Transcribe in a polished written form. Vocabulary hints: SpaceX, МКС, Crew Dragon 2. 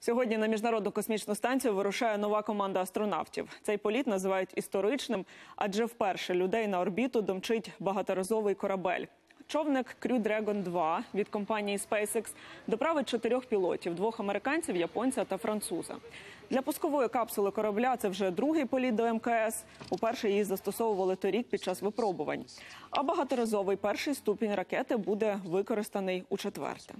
Сьогодні на Міжнародну космічну станцію вирушає нова команда астронавтів. Цей політ називають історичним, адже вперше людей на орбіту домчить багаторазовий корабель. Човник Crew Dragon 2 від компанії SpaceX доправить 4 пілотів – 2 американців, японця та француза. Для пускової капсули корабля це вже другий політ до МКС. Уперше її застосовували торік під час випробувань. А багаторазовий перший ступінь ракети буде використаний у четверте.